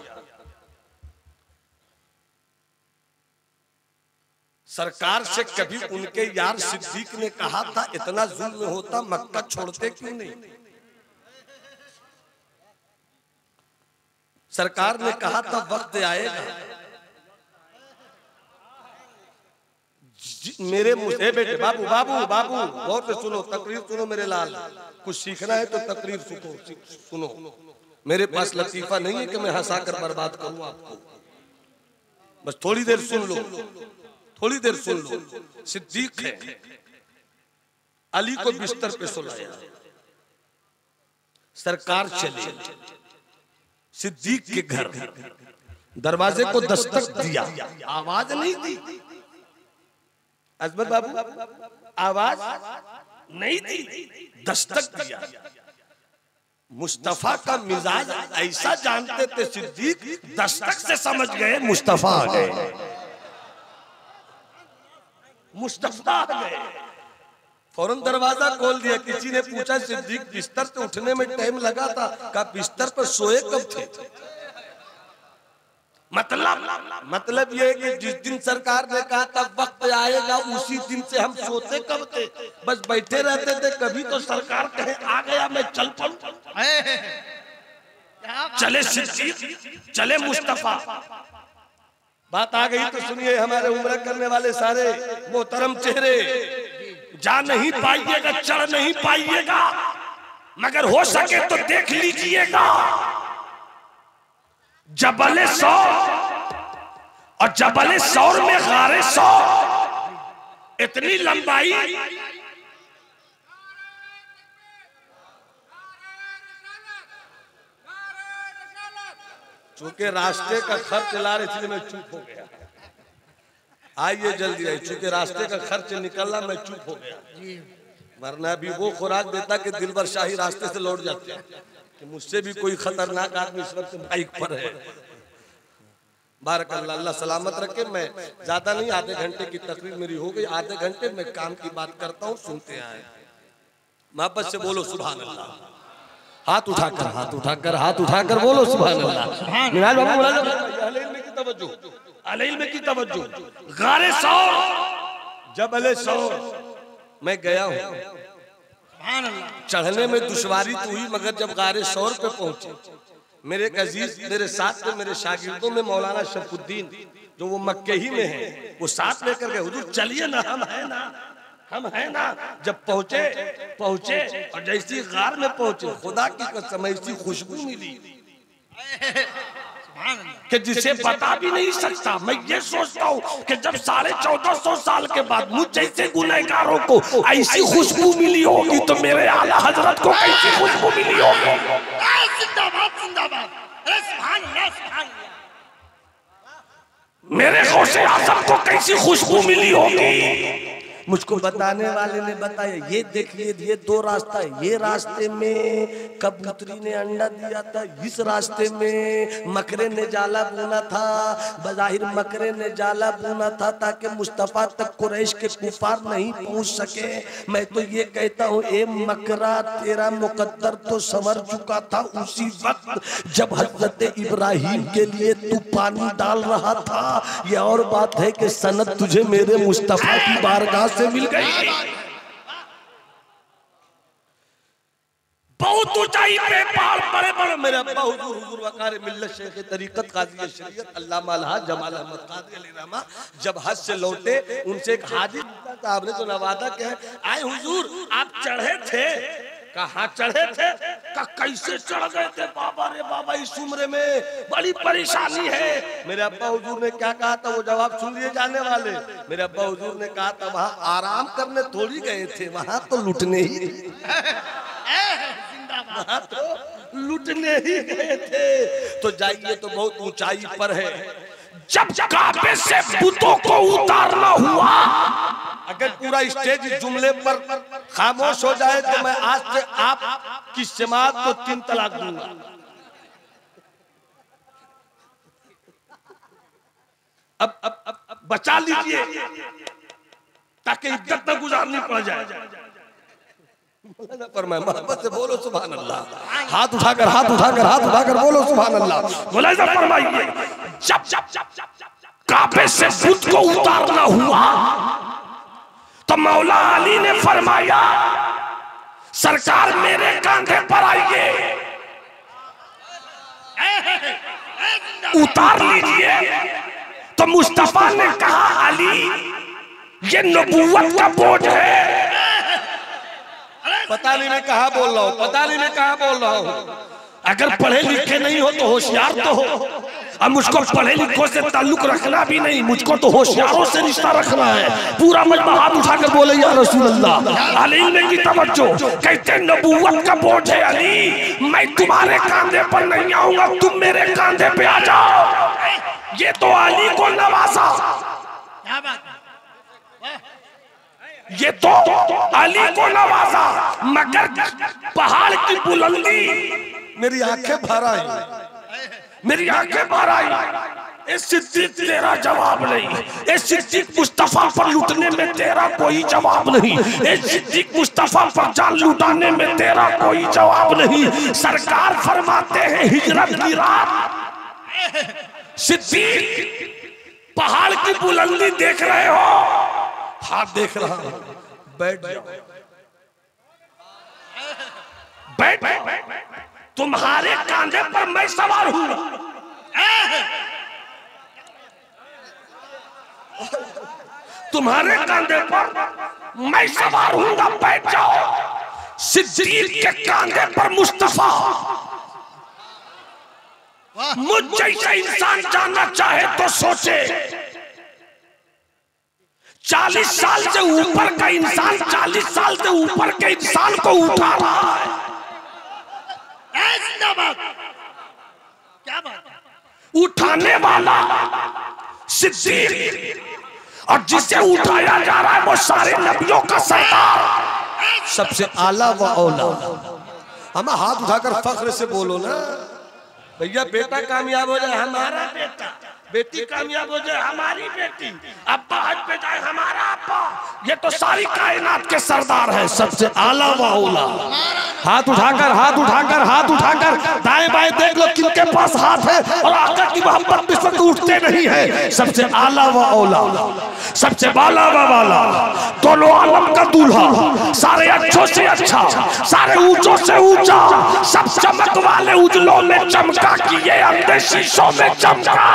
सरकार से कभी उनके यार सिद्दीक ने कहा था, इतना जुल्म होता मक्का छोड़ते क्यों नहीं? सरकार ने कहा था वक्त आएगा, मेरे मुझे बेटे बाबू बाबू बाबू बहुत से सुनो, तकरीर सुनो मेरे लाल, कुछ सीखना है तो तकरीर सुनो। मेरे पास लतीफा नहीं है कि मैं हंसा कर बर्बाद करूं आपको, बस थोड़ी देर सुन लो, थोड़ी देर सुन लो। सिद्दीक है, अली को बिस्तर पे सुलाया, सरकार चली सिद्दीक के घर, दरवाजे को दस्तक दिया, आवाज नहीं दी। अजमत बाबू आवाज नहीं दी, दस्तक दिया। मुस्तफा का मिजाज ऐसा जानते थे सिद्दीक, दस्तक से समझ गए मुस्तफा आ गए, मुस्तफा आ गए। फौरन दरवाजा खोल दिया। किसी ने पूछा सिद्दीक बिस्तर से उठने में टाइम लगा था, कहा बिस्तर पर सोए कब थे? मतलब ये है कि जिस दिन सरकार ने कहा था वक्त आएगा, उसी दिन से हम सोते कब थे, बस बैठे रहते थे। कभी तो सरकार कहे आ गया मैं चल पड़ूं, चले सिद्दीक, चले मुस्तफा। बात आ गई तो सुनिए हमारे उम्र करने वाले सारे मोहतरम चेहरे, जा नहीं पाइएगा, चढ़ नहीं पाइएगा, मगर हो सके तो देख लीजिएगा जबले सौर और जबले सौर में गारे सौर, इतनी लंबाई चूंकि रास्ते का खर्च ला रहे इसलिए मैं चुप हो गया। आइए जल्दी आइए, चूंकि रास्ते का खर्च निकलना मैं चुप हो गया, वरना भी वो खुराक देता कि दिलबर शाही रास्ते से लौट जाते हैं। मुझसे भी कोई खतरनाक आदमी इस वक्त बाइक पर है। बारकल्ला, अल्लाह सलामत रखे। मैं ज्यादा नहीं, आधे घंटे की तकरीर मेरी हो गई। आधे घंटे में काम की बात करता हूँ, सुनते आए। मोहब्बत से बोलो सुभान अल्लाह, हाथ उठाकर, हाथ उठाकर, हाथ उठाकर बोलो सुभान अल्लाह। मिनाज बाबू अलैल में की तवज्जो, गारे सौर जबले सौर मैं गया हूँ। चढ़ने में दुश्वारी तो हुई, मगर जब गारे शौर पे पहुंचे, मेरे अजीज मेरे साथ में, मेरे शागिर्दों में मौलाना शफउद्दीन, जो वो मक्के ही में है, वो साथ लेकर गए, हुजूर चलिए ना, हम हैं ना। जब पहुंचे और जैसी गार में पहुंचे, खुदा की कसम ऐसी खुशबू मिली कि जिसे बता भी नहीं सकता। मैं ये सोचता हूँ कि जब 1450 साल के बाद मुझ जैसे गुनहगारों को ऐसी खुशबू मिली होगी, तो मेरे आला हजरत को कैसी खुशबू मिली होगी। मेरे गौसे आजाद को कैसी खुशबू मिली होगी। मुझको बताने वाले ने बताया, ये देखिए ये दो रास्ता है, ये रास्ते में कबूतरी ने अंडा दिया था, इस रास्ते में मकरे ने जाला बुना था। बज़ाहिर मकरे ने जाला बुना था ताकि मुस्तफा तक कुरैश के कुफार नहीं पहुंच सके। मैं तो ये कहता हूँ, ए मकरा, तेरा मुकद्दर तो संवर चुका था उसी वक्त जब हजरत इब्राहिम के लिए तू पानी डाल रहा था। ये और बात है कि सनद तुझे मेरे मुस्तफा की बारगाह से मिल गई। बहुत ऊंचाई पे पहाड़ बड़े-बड़े, मेरे अब्बा हुजूर वकार मिल्लत शेख तरीकत काजी शरीयत अल्लामा जमाल अहमद कादरी अलीरामा जब हज से लौटे, उनसे एक हाजी साहब ने तो नवादा के आए, हुजूर आप चढ़े थे? कहाँ चढ़े थे? का कैसे चढ़ गए थे बाबा रे बाबा, इस उम्र में बड़ी परेशानी है। मेरे अब्बा हुजूर ने क्या कहा था, वो जवाब सुन लिए जाने वाले। मेरे अब्बा हुजूर ने कहा था, वहाँ आराम करने थोड़ी गए थे, वहाँ तो लुटने ही गए थे। तो जाइए तो बहुत ऊंचाई पर है। जब काबे से बुतों को उतारना हुआ, अगर पूरा स्टेज जुमले पर खामोश हो जाए तो मैं आज से आपकी समाज को 3 तलाक दूंगा। अब बचा लीजिए ताकि इज्जत न गुजारनी पड़ जाए। मोहब्बत से बोलो सुभान अल्लाह, हाथ उठाकर बोलो सुभान अल्लाह। फरमाइए जब काबे से बुत को उतारना हुआ तो मौला अली ने फरमाया सरकार मेरे कांधे पर आइए, उतार लीजिए। तो मुस्तफा ने कहा अली ये नबूवत का बोझ है। पता नहीं मैं कहाँ बोल रहा हूँ, अगर पढ़े लिखे नहीं हो तो होशियार तो हो। अब मुझको पढ़े लिखों से ताल्लुक रखना भी नहीं, मुझको तो होशियारों से रिश्ता रखना है। पूरा मजमा हाथ उठाकर बोले या रसूल अल्लाह। अली ने की तवज्जो, कहते नबूवत का बोझ है अली, मैं तुम्हारे कांधे पर नहीं आऊंगा, तुम मेरे कांधे पे आ जाओ। ये तो अली को नवासा, ये तो अली को नवाजा। मगर पहाड़ की बुलंदी मेरी आंखें भर आई, सिद्दीक तेरा जवाब नहीं, सिद्दीक मुस्तफा पर लुटने में तेरा कोई जवाब नहीं, सिद्दीक मुस्तफा पर जान लुटाने में तेरा कोई जवाब नहीं। सरकार फरमाते हैं हिजरत की रात, सिद्दीक पहाड़ की बुलंदी देख रहे हो, हाथ देख रहा है, बैठ जाओ, बैठ तुम्हारे कांधे पर मैं सवार हूं। बैठ जाओ। सिद्दीक के कांधे पर मुस्तफा, मुझ जैसा इंसान जाना चाहे तो सोचे। 40 साल से ऊपर का इंसान 40 साल से ऊपर के इंसान को उठा रहा है। क्या बात है, उठाने वाला सिद्दीक, और जिसे उठाया जा रहा है वो सारे नबियों का सरदार, सबसे आला व औला। हम हाथ उठाकर फख्र से बोलो ना भैया, बेटा कामयाब हो जाए हमारा बेटा, बेटी कामयाब हो जाए हमारी बेटी, अब्बा हज पे जाए हमारा अब्बा। ये तो सारी कायनात के सरदार है, सबसे आला व औला। हाथ उठाकर दाएं बाएं देख लो किनके पास हाथ है, और आका की मोहब्बत में से उठते नहीं है। सबसे आला व औला, सबसे बाला व वाला, दोनों आलम का दूल्हा, सारे अच्छों से अच्छा, सारे ऊंचों से ऊंचा, सब चमक वाले उजलों में चमका किए, अंधे शीशों में चमका।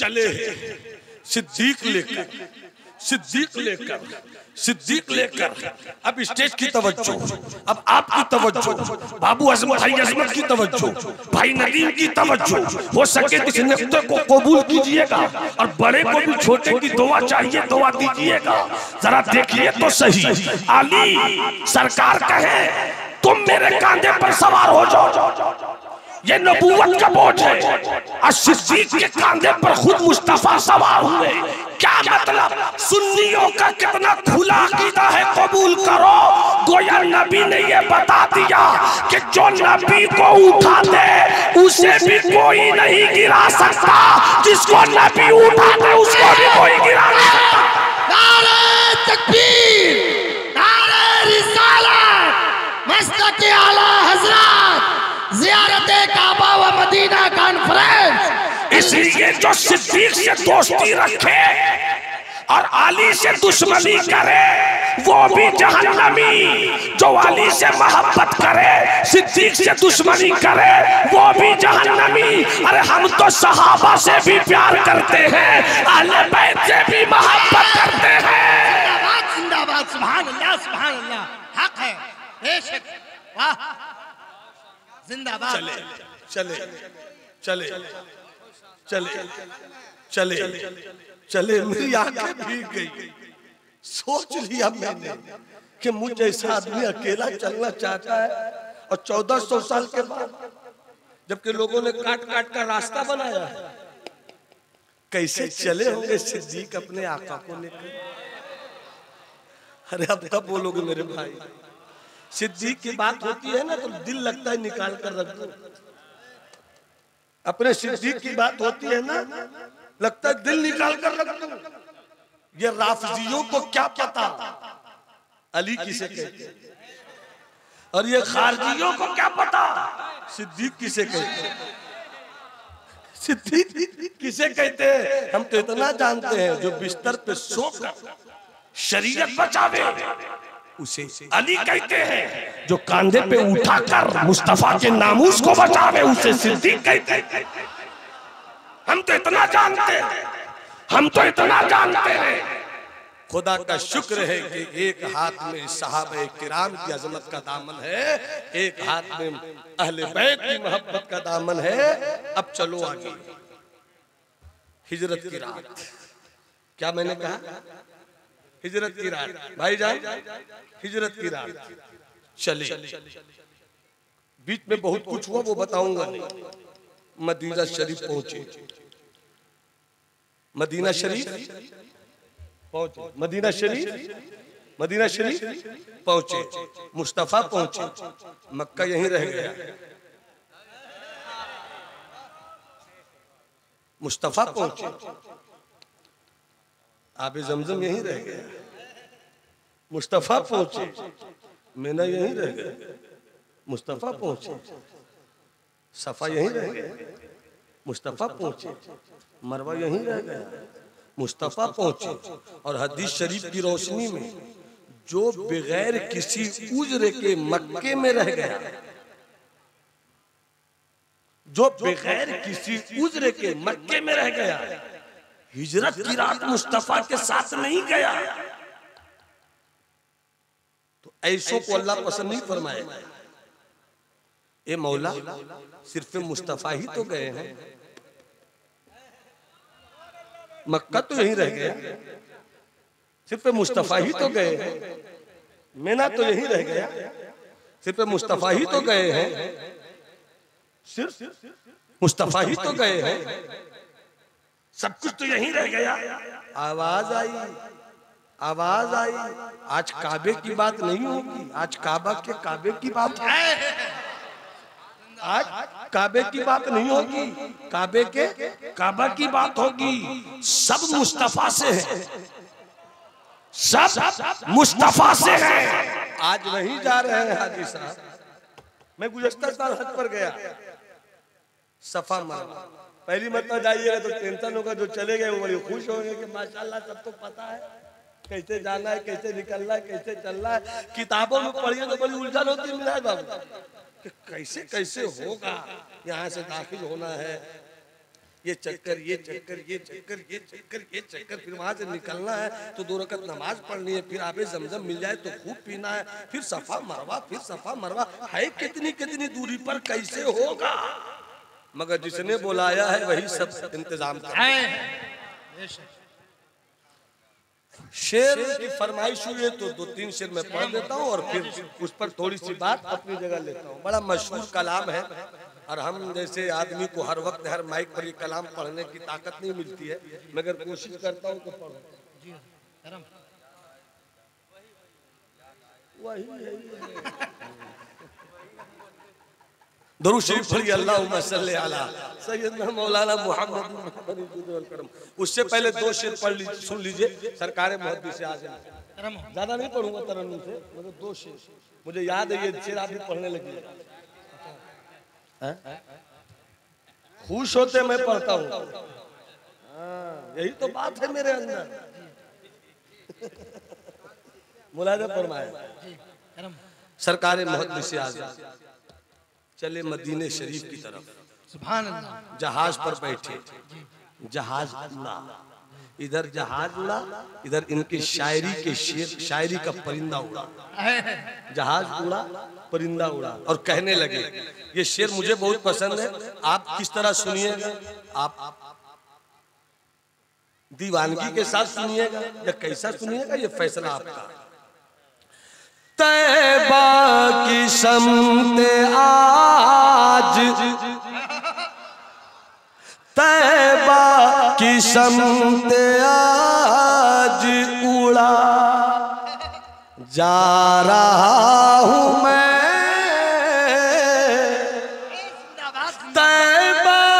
चले सिद्दीक लेकर, अब स्टेज की तवज्जो, अब आपकी तवज्जो, बाबू अजमत की तवज्जो, भाई नदीम की तवज्जो। हो सके तो इस नुक्ते को कबूल कीजिएगा, और बड़े को भी छोटे की दुआ चाहिए, दुआ दीजिएगा। जरा देखिए तो सही, अली सरकार कहे तुम मेरे कांधे पर सवार हो जाओ, ये नबूवत का बोझ है, और सिद्दीक के कांधे पर खुद मुस्तफा सवार हुए। क्या मतलब, सुन्नियों का कितना खुला अकीदा है, कबूल करो। गोया नबी ने ये बता दिया कि जो नबी को उठा दे उसे भी कोई नहीं गिरा सकता, जिसको नबी उठा दे उसको भी कोई गिरा नहीं सकता। नारे तकबीर, नारे रिसालत, मस्तक आला हजरत, ज़ियारत काबा व मदीना कॉन्फ्रेंस। इसलिए जो सिद्दीक से दोस्ती रखे और अली से दुश्मनी करे वो भी जहन्नमी, जो अली से मोहब्बत करे सिद्दीक से दुश्मनी करे वो भी जहन्नमी। अरे हम तो सहाबा से भी प्यार करते हैं, अहले बैत से भी मोहब्बत करते हैं। जिंदाबाद, सुभान अल्लाह, हक है, बेशक, वाह जिंदाबाद। चले मेरी आंखें भीग गई। सोच लिया मैंने कि मुझ जैसा आदमी अकेला चलना चाहता है, और 1400 साल के बाद जबकि लोगों ने काट काट का रास्ता बनाया है, कैसे चले होंगे सिद्दीक अपने आका को लेकर। अरे अब तब बोलोगे मेरे भाई, सिद्दीक की बात होती है ना तो दिल लगता है निकाल कर रख दो। अपने सिद्दीक की बात होती है ना, लगता है दिल निकाल कर रख दूं। ये राफजियों को क्या पता अली किसे कहते हैं, और ये खारजियों को क्या पता सिद्दीक किसे कहते हैं। सिद्दीक किसे कहते हैं हम तो इतना जानते हैं, जो बिस्तर पे सोकर शरीयत बचावे उसे अली कहते हैं, जो कांधे पे उठाकर मुस्तफा के नामूस को बचावे उसे सिद्दीक कहते हैं। हम तो इतना जानते हैं, हम तो इतना जानते हैं। खुदा का शुक्र है कि एक हाथ में सहाबा किराम की अजमत का दामन है, एक हाथ में अहले बैत की मोहब्बत का दामन है। अब चलो आगे, हिजरत की रात। क्या मैंने कहा? हिजरत की रात। भाई जान, हिजरत की रात चले, बीच में बहुत कुछ हुआ वो बताऊंगा नहीं। मदीना शरीफ पहुंचे, मदीना शरीफ पहुंचे, मदीना शरीफ, मदीना शरीफ पहुंचे, मुस्तफा पहुंचे। मक्का यहीं रह गया। मुस्तफा पहुंचे, आबे जमजम यहीं रह गया। मुस्तफा पहुंचे, मीना यहीं रह गया। मुस्तफा पहुंचे, सफा यहीं रह गया। मुस्तफा पहुंचे, मरवा यहीं रह गया। मुस्तफा पहुंचे, और हदीस शरीफ की रोशनी में जो बगैर किसी उजरे के मक्के में रह गया, जो बगैर किसी उजरे के मक्के में रह गया, हिजरत की रात मुस्तफा के साथ नहीं गया, तो ऐसों को अल्लाह पसंद नहीं फरमाए। ए मौला, सिर्फ मुस्तफा ही तो गए हैं, मक्का तो यहीं रह गया। सिर्फ मुस्तफा ही तो गए हैं, मीना तो यहीं रह गया। सिर्फ मुस्तफा ही तो गए हैं, सिर्फ मुस्तफा ही तो गए हैं, सब कुछ तो यहीं रह गया। आवाज आई, आवाज आई। आज काबे की बात नहीं होगी, आज काबा के काबे की बात है। आज काबे की बात नहीं होगी, काबे के काबा की बात होगी। सब मुस्तफा से है, सब मुस्तफा से है। आज नहीं जा रहे हैं हाजी साहब। मैं गुज़श्ता साल हज पर गया, सफा मरवा। पहली मरतबा जाइएगा तो टेंशन होगा, जो चले गए वो बड़े खुश होंगे कि माशाल्लाह सबको पता है कैसे जाना है, कैसे निकलना है, कैसे चलना है। किताबों में पढ़िए तो बड़ी उलझन होती है मिनाज बाबू कि कैसे कैसे होगा, यहाँ से दाखिल होना है, ये चक्कर ये चक्कर ये चक्कर ये चक्कर ये चक्कर, फिर वहाँ से निकलना है तो दो रकत नमाज पढ़नी है, फिर आबे जमजम मिल जाए तो खूब पीना है, फिर सफा मरवा, फिर सफा मरवा। है कितनी कितनी दूरी पर, कैसे होगा? मगर जिसने बुलाया है वही सब इंतजाम करता है। शेर की फरमाइश हुई है तो दो तीन शेर मैं पढ़ देता हूँ और फिर उस पर थोड़ी सी बात अपनी जगह लेता हूँ। बड़ा मशहूर कलाम है, और हम जैसे आदमी को हर वक्त हर माइक पर ये कलाम पढ़ने की ताकत नहीं मिलती है, मगर कोशिश करता हूँ तो पढ़ो। वही दुरूद शरीफ पढ़िए, अल्लाहुम्मा सल्ली अला सय्यदना मौलाना मुहम्मद वकरम। उससे पहले दो शेर पढ़ लीजिए, सुन लीजिए सरकारे मुहद्दिस आज़म। ज्यादा नहीं पढ़ूंगा तरन्नुम से, मगर दो शेर मुझे याद है, ये शेर आप भी पढ़ने लगिएगा। खुश होते मैं पढ़ता हूँ, यही तो बात है मेरे अंदर। मुलाजा फरमाया सरकारे मुहद्दिस आज़म। चले मदीने शरीफ की तरफ, जहाज पर बैठे, जहाज उड़ा, इधर जहाज उड़ा, इधर इनके शायरी के शेर, शायरी का परिंदा उड़ा। जहाज उड़ा, परिंदा उड़ा, और कहने लगे। ये शेर मुझे बहुत पसंद है, आप किस तरह सुनिएगा, आप दीवानगी के साथ सुनिएगा या कैसा सुनिएगा, ये फैसला आपका। तैबा की सम्ते आज, तैबा की सम्ते आज उड़ा जा रहा हूँ मैं। तैबा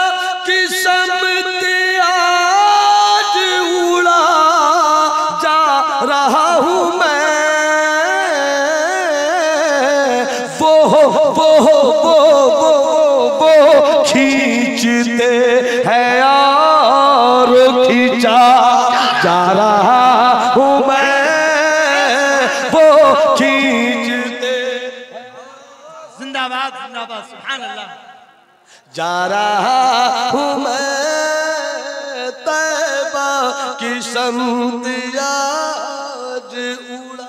की समत आज उड़ा।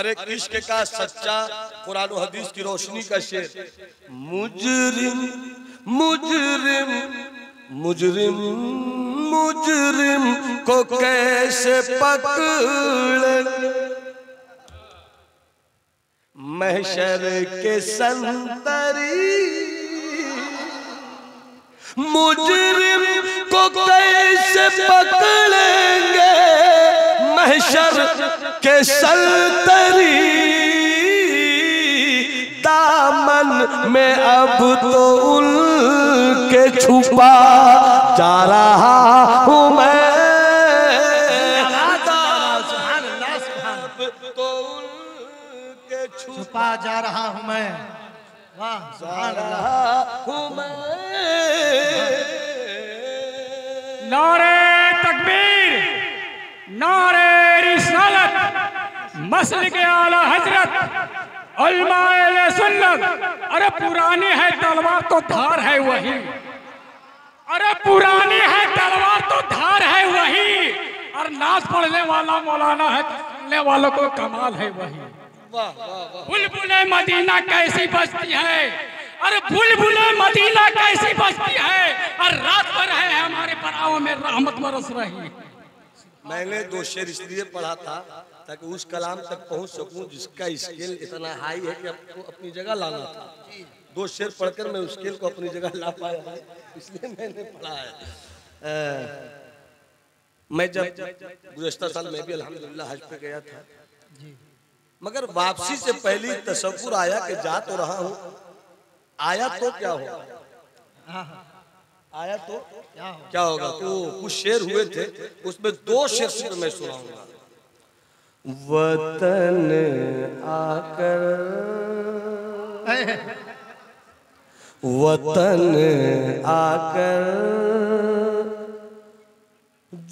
अरे इश्क का सच्चा कुरान और हदीस की रोशनी का शेर। मुजरिम मुजरिम मुजरिम मुजरिम को कैसे पकड़े, महशर के संतरी मुजरिम को कैसे पकड़ेंगे, महशर के संतरी दामन में अब तो उनके छुपा जा रहा हूँ मैं। छुपा जा रहा हूं मैं, वाह जा रहा हूं मैं। नारे तकबीर, नारे रिसालत, मसलिक आला हजरत, उलमाए सुन्नत। अरे पुरानी है तलवार तो धार है वही, अरे पुरानी है तलवार तो धार है वही। और नाच पढ़ने वाला मौलाना है, सुनने वालों को कमाल है वही। बुलबुले मदीना कैसी बस्ती है, अरे बुलबुले मदीना कैसी बस्ती है। और रात भर है हमारे पड़ाव में रहमत बरस रही। मैंने दो शेर इसलिए पढ़ा था ताकि उस कलाम तक पहुंच सकूं जिसका स्केल इतना हाई है कि आपको अपनी जगह लाना था। दो शेर पढ़कर मैं उस स्केल को अपनी जगह ला पाया है, इसलिए मैंने पढ़ा है। मैं जब गुज़श्ता साल में भी अल्हम्दुलिल्लाह हज पे गया था, मगर वापसी से पहले तसव्वुर आया कि जा तो रहा हूं, आया तो क्या होगा, आया तो क्या होगा। तो कुछ शेर हुए थे, उसमें दो शेर से मैं सुनाऊंगा। वतन आकर, वतन आकर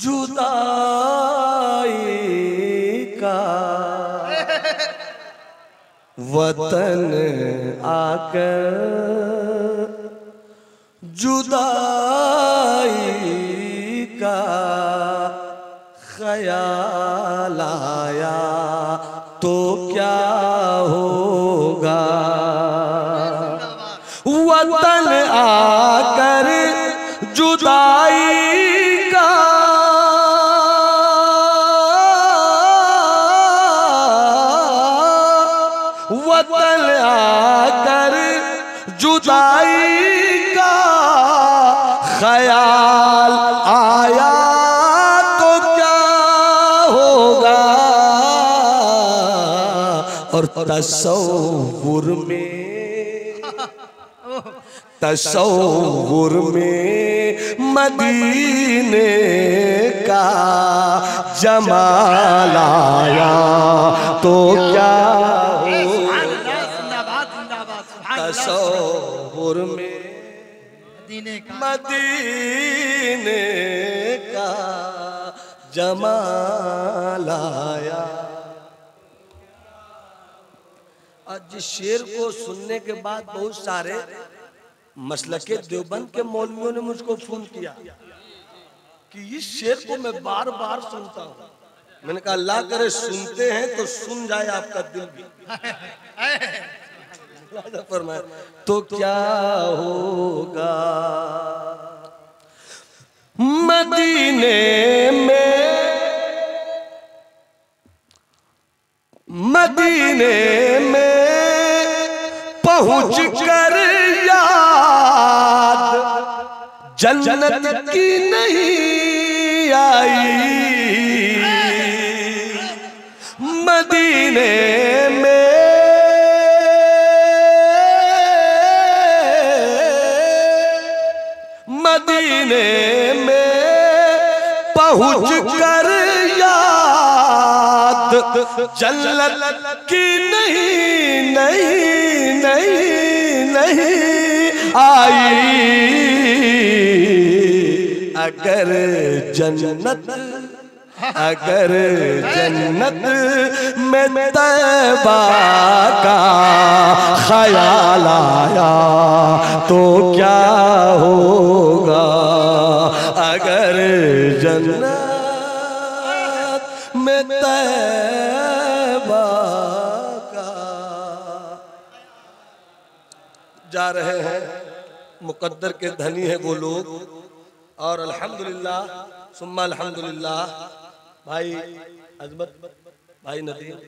जुदाई का, वतन आकर जुदाई का ख्याल आया तो क्या होगा। वतन आकर जुदाई का ख्याल आया तो क्या होगा। और तसव्वुर में, तसव्वुर में मदीने का जमाल आया तो क्या होगा। तसव्वुर में मदीने का जमाल आया। और जिस शेर को सुनने के बाद बहुत सारे मसलके देवबंद के मौलवियों ने मुझको फोन किया कि इस शेर को मैं बार बार सुनता हूँ। मैंने कहा अल्लाह करे सुनते हैं तो सुन जाए आपका दिल भी। तो क्या होगा। मदीने में पहुंच कर याद जन्नत की नहीं आई। मदीने में पहुंच कर याद जन्नत की नहीं नहीं नहीं नहीं आई। अगर जन्नत, अगर जन्नत में तैबा का ख्याल आया तो क्या होगा। अगर जन्नत में तैबा का जा रहे हैं, मुकद्दर के धनी है वो लोग। और अल्हम्दुलिल्लाह सुम्मा अल्हम्दुलिल्लाह भाई अजमत भाई नदीम,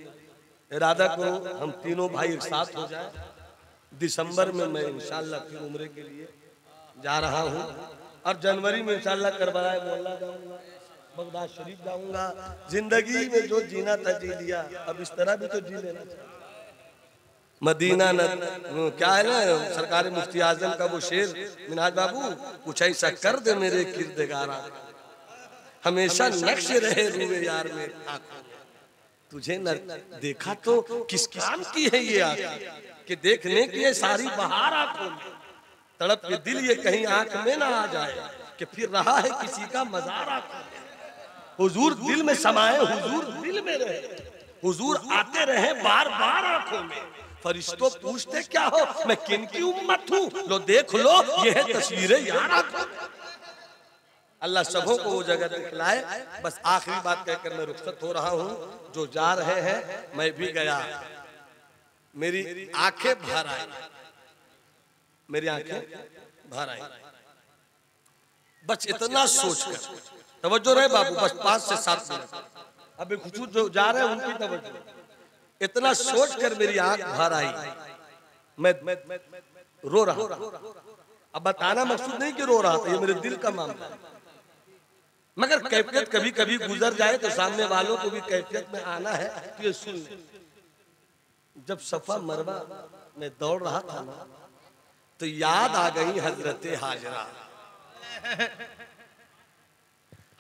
इरादा को हम तीनों भाई एक साथ हो जाए। दिसंबर में मैं इंशाल्लाह फिर उम्रे के लिए जा रहा हूँ और जनवरी में इंशाल्लाह करबलाए मोहल्ला जाऊँगा, बगदाद शरीफ जाऊँगा। जिंदगी में जो जीना था जी लिया, अब इस तरह भी तो जी लेना चाहिए। मदीना न क्या है ना, सरकारी मुफ्ती आजम का वो शेर मिनाज बाबू, कुछ ऐसा कर दे मेरे किरदारा, हमेशा नक्श रहे रूए यार में आंखों, तुझे न देखा तो किस काम की है ये आंखें कि देखने की सारी बहार आंखों में, तड़प के दिल ये कहीं आंख में ना आ जाए कि फिर रहा है किसी का मजार आंखों में। हुजूर दिल में समाये, हुजूर दिल में रहे, हुजूर आते रहे बार बार आंखों में। फरिश्तों पूछते क्या हो मैं किन की उम्मत हूँ, लो देख लो ये है तस्वीरें यार आंखों। अल्लाह सबों को वो जगह दिखलाए। बस आखिरी बात कहकर मैं रुखसत हो रहा हूँ। जो जा रहे हैं मैं भी गया, मेरी आंखें भर आई, मेरी आंखें भर आई, बस इतना सोचकर। तवज्जो रहे बाबू, बस 5 से 7 मिनट अभी खुशू जो जा रहे हैं उनकी तवज्जो। इतना सोचकर मेरी आंख भर आई, मैं रो रहा। अब बताना मकसूद नहीं कि रो रहा था, ये मेरे दिल का मामला। मगर कैफियत कभी कभी गुजर जाए तो सामने वालों को भी कैफियत में आना है तो ये सुन। जब सफा मरवा में दौड़ रहा था ना, तो याद आ गई हजरत हाजरा।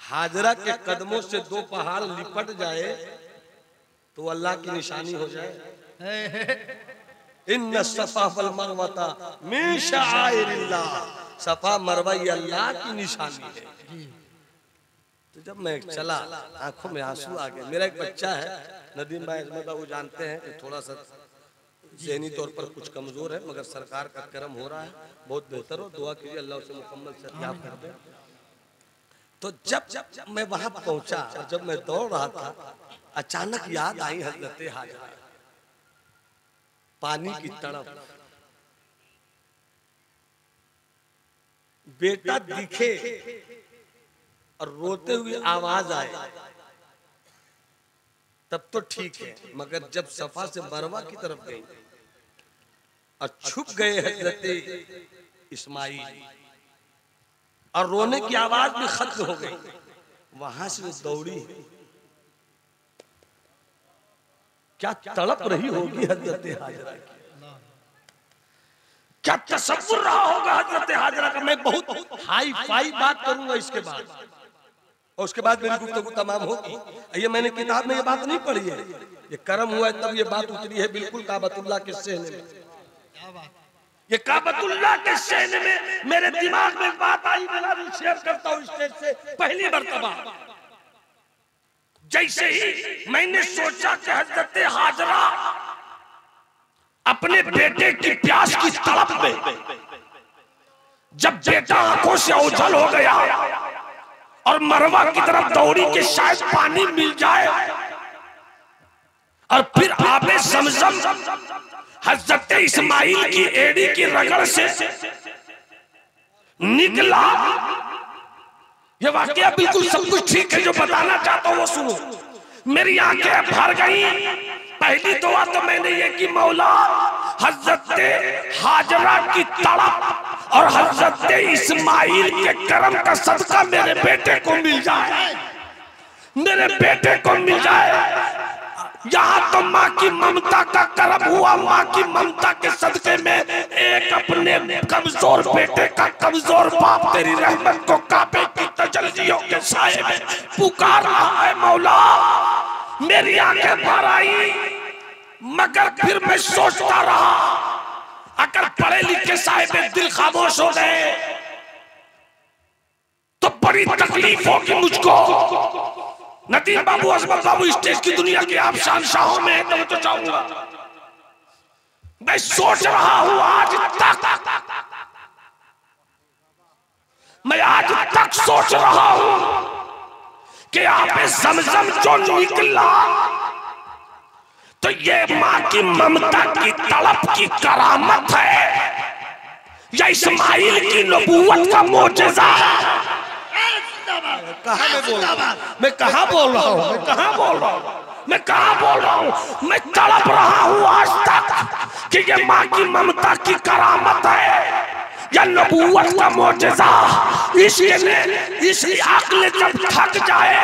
हाजरा के कदमों से दो पहाड़ लिपट जाए तो अल्लाह की निशानी हो जाए। इन्ना सफा वल मरवा मिन शाइरिल्लाह, सफा मरवा ये अल्लाह की निशानी है। तो जब मैं चला, आंखों में आंसू आ गए। मेरा एक बच्चा है नदीम भाई, अजमत बाबू जानते हैं कि थोड़ा सा जहनी तौर पर कुछ कमज़ोर है, मगर सरकार का करम हो रहा है, बहुत बेहतर हो, दुआ कीजिए अल्लाह उसे मुकम्मल सत्याब कर दे। तो जब मैं वहाँ पहुँचा, जब मैं दौड़ रहा था, अचानक याद आई हजरत हाजरा। पानी की तड़प, बेटा दिखे और रोते हुए आवाज आए, तब तो ठीक है। मगर जब सफा से मरवा की तरफ गई और छुप गए हजरत इस्माइल और रोने की आवाज भी खत्म हो गई, वहां से वो दौड़ी। क्या तड़प रही होगी हजरत हाजरा की, क्या तसव्वुर रहा होगा हजरत हाजरा का। मैं बहुत हाई फाई बात करूंगा इसके बाद, और उसके बाद मेरी गुफ्तगू तमाम होगी। ये मैंने किताब में ये बात नहीं पढ़ी है, ये कर्म हुआ है तब ये बात उतरी है। बिल्कुल काबतुल्लाह के सहने में, ये काबतुल्लाह के सहने में मेरे दिमाग में बात आई। मैं भी शेयर करता हूँ स्टेज से पहली मरतबा। जैसे ही मैंने सोचा कि हजरत हाजरा अपने बेटे की प्यास की तड़प में, जब बेटा आंखों से ओझल हो गया और मरवा की तरफ दौड़ी कि शायद पानी मिल जाए, और फिर आबे समजम हजरत इस्माइल की एड़ी की रगड़ से निकला। यह वाकया बिल्कुल सब कुछ ठीक है, जो बताना चाहता हूँ वो सुनो। मेरी आंखें भर गई। पहली दुआ तो मैंने ये की, मौला हजरत हाजरा की तड़प और हजरत इस्माइल के कर्म का सदका मेरे बेटे को मिल जाए, मेरे बेटे को मिल जाए। यहाँ तो माँ की ममता का कर्म हुआ, माँ की ममता के सदके में एक अपने कमजोर बेटे का कमजोर बाप तेरी रहमत को काबे की तजल्लियों के साए में पुकार रहा है। मौला मेरी आंखें भर आई, मगर फिर मैं सोचता रहा अगर पढ़े लिखे साहिब दिल खामोश हो गए तो बड़ी तकलीफ होगी मुझको। नदीम बाबू, अजमत बाबू, स्टेज की दुनिया के आप शान शाहों में है तो चाहूंगा। मैं सोच रहा हूं आज तक मैं आज तक सोच रहा हूं कि आप जमजम जो निकला तो ये माँ की ममता की तड़प की करामत है या इस्माइल की नबूवत का मोजज़ा है। मैं कहां बोल रहा हूं मैं तड़प रहा हूं आज तक कि ये माँ की ममता की करामत है या नबूवत का मोजज़ा। इसकी अक्ल जब थक जाए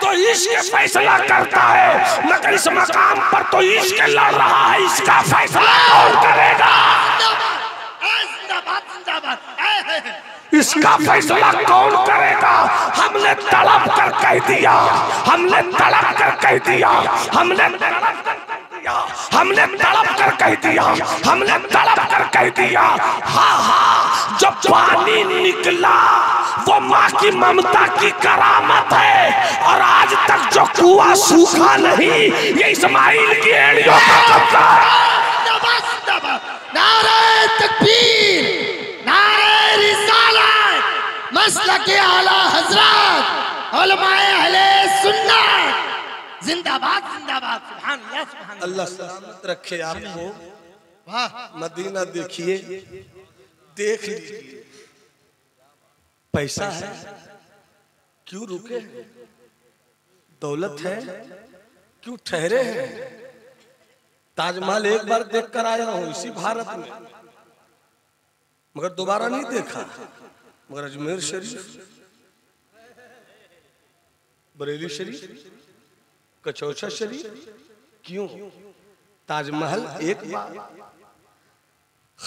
तो इसके फैसला करता है, मगर इस मकाम पर तो इसके लड़ रहा है, इसका फैसला कौन करेगा? इसका फैसला कौन करेगा? हमने तड़प कर कह दिया, हमने तड़प कर कह दिया, हमने तड़प कर कह दिया, हमने तड़प कर कह दिया, हमने तड़प कर कह दिया। हाँ, जब पानी निकला वो माँ की ममता की करामत है। और आज तक जो कुआं सूखा नहीं ये इस्माइल की एड़ियों का कब्जा है। नारे तकबीर, मसलके आला हजरत, उलमाए अहले सुन्नत, जिंदाबाद जिंदाबाद। सुभान अल्लाह सुभान अल्लाह। सलामत रखे आपको। वाह, मदीना देखिए, देख लीजिए, पैसा है क्यों रुके, दौलत है क्यों ठहरे हैं। ताजमहल एक बार देख कर आया हूं इसी भारत में, मगर दोबारा नहीं देखा। मगर अजमेर शरीफ, बरेली शरीफ, कचौचा शरीफ, क्यों? ताजमहल एक बार,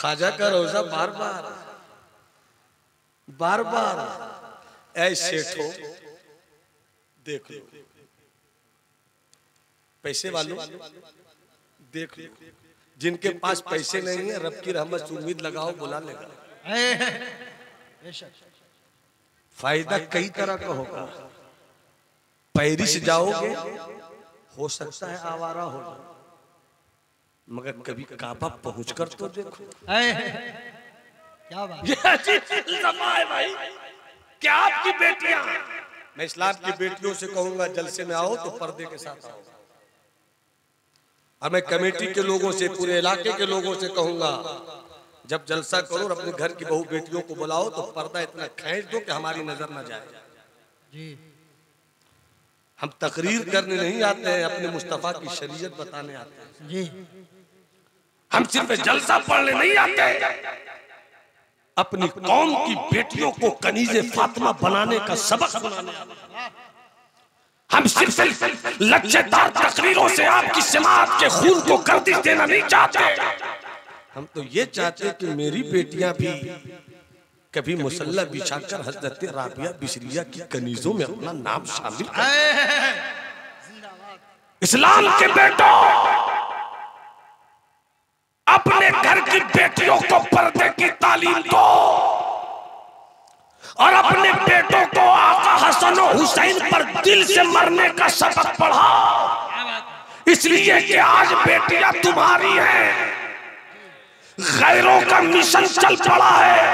खाजा का रोजा बार बार बार बार। ऐसे ठो देख लो, पैसे वालों देख लो, जिनके पास पैसे नहीं है रब की रहमत उम्मीद लगाओ, बुला लेगा। फायदा कई तरह का होगा। पेरिस जाओगे हो सकता है आवारा हो, मगर कभी काबा पहुंचकर तो देखो। क्या बात है भाई, क्या आपकी बेटियां? मैं इस्लाम की बेटियों से कहूंगा जलसे में आओ तो पर्दे के साथ आओ। हमें कमेटी के लोगों से, पूरे इलाके के लोगों से कहूंगा, जब जलसा करो और अपने घर की बहू बेटियों को बुलाओ तो पर्दा इतना खींच दो कि हमारी नजर ना जाए। जी, हम तकरीर करने नहीं आते हैं, अपने मुस्तफा की शरीयत बताने आते हैं। जी, हम सिर्फ जलसा पढ़ने नहीं आते, अपनी कौम की बेटियों को कनीज़े फातिमा बनाने का सबक सुनाने आते हैं। हम सिर्फ लच्छेदार तकरीरों से आपकी समाज के खून को गर्दिश देना नहीं चाहते। हम तो ये चाहते कि मेरी बेटियां भी कभी मुसल्ला बिछाकर हजरत राबिया बिसरिया की कनीजों में अपना नाम शामिल करें। इस्लाम के बेटों, अपने घर की बेटियों को पर्दे की तालीम दो और अपने बेटों को आका हसन और हुसैन पर दिल से मरने का सबक पढ़ाओ। इसलिए कि आज बेटियां तुम्हारी हैं। गैरों का मिशन चल पड़ा है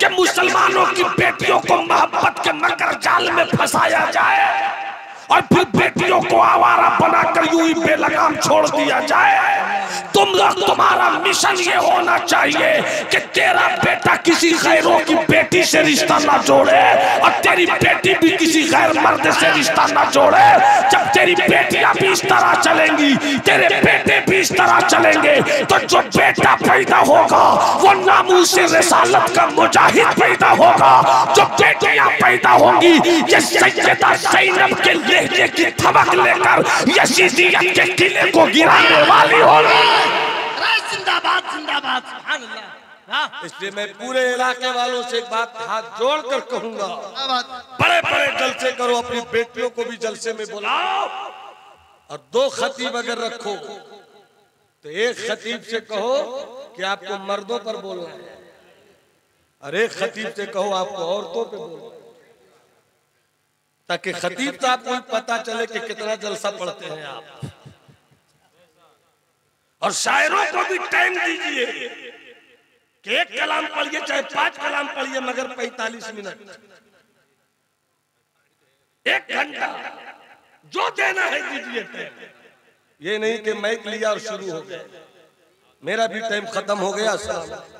कि मुसलमानों की बेटियों को मोहब्बत के मकर जाल में फंसाया जाए और फिर बेटियों को आवारा बनाकर यूं ही बेलगाम छोड़ दिया जाए। तुम्हारा मिशन ये होना चाहिए कि तेरा बेटा किसी गैरों की बेटी से रिश्ता ना जोड़े और तेरी बेटी भी किसी गैर मर्द से रिश्ता ना जोड़े। जब तेरी बेटियां भी इस तरह चलेंगी, तेरे बेटे भी इस तरह चलेंगे, तो जो बेटा पैदा होगा वो नामूस रिसालत का मुजाहिद पैदा होगा। जो बेटियां पैदा होंगी ये सैयदा ज़ैनब के लहजे की थमक लेकर यजीदियत के किले को गिराने वाली होगी। जिंदाबाद जिंदाबाद। सुभान अल्लाह। इसलिए मैं पूरे इलाके वालों से एक बात हाथ जोड़कर कहूंगा, बड़े बड़े जलसे करो, अपनी बेटियों को भी जलसे में बुलाओ। और दो खतीब अगर रखो तो एक खतीब से कहो कि आपको मर्दों पर बोलना है और एक खतीब से कहो आपको औरतों पे बोलना है, ताकि खतीब साहब को पता चले कि कितना जलसा पढ़ते हैं आप। और शायरों को भी टाइम दीजिए कि एक कलाम पढ़िए चाहे 5 कलाम पढ़िए मगर 45 मिनट 1 घंटा जो देना है दीजिए। ये नहीं कि माइक लिया और शुरू हो गया, मेरा भी टाइम खत्म हो गया साहब।